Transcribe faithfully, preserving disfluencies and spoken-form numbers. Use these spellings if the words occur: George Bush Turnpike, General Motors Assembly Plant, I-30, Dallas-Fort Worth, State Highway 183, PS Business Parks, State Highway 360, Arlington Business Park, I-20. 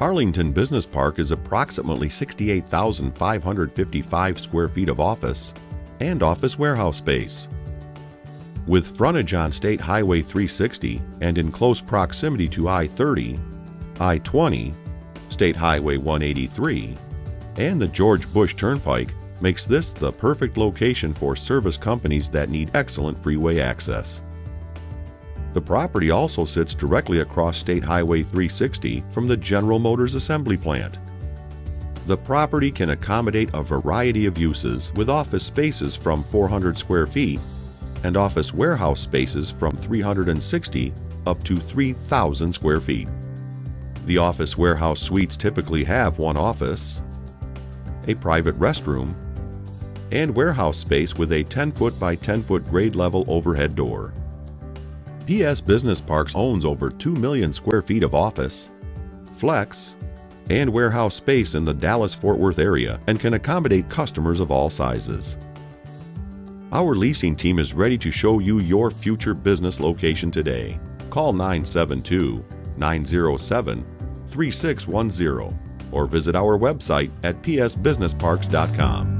Arlington Business Park is approximately sixty-eight thousand five hundred fifty-five square feet of office and office warehouse space. With frontage on State Highway three sixty and in close proximity to I thirty, I twenty, State Highway one eighty-three, and the George Bush Turnpike makes this the perfect location for service companies that need excellent freeway access. The property also sits directly across State Highway three sixty from the General Motors Assembly Plant. The property can accommodate a variety of uses, with office spaces from four hundred square feet and office warehouse spaces from three hundred sixty up to three thousand square feet. The office warehouse suites typically have one office, a private restroom, and warehouse space with a ten foot by ten foot grade level overhead door. P S Business Parks owns over two million square feet of office, flex, and warehouse space in the Dallas-Fort Worth area and can accommodate customers of all sizes. Our leasing team is ready to show you your future business location today. Call nine seven two, nine zero seven, three six one zero or visit our website at p s business parks dot com.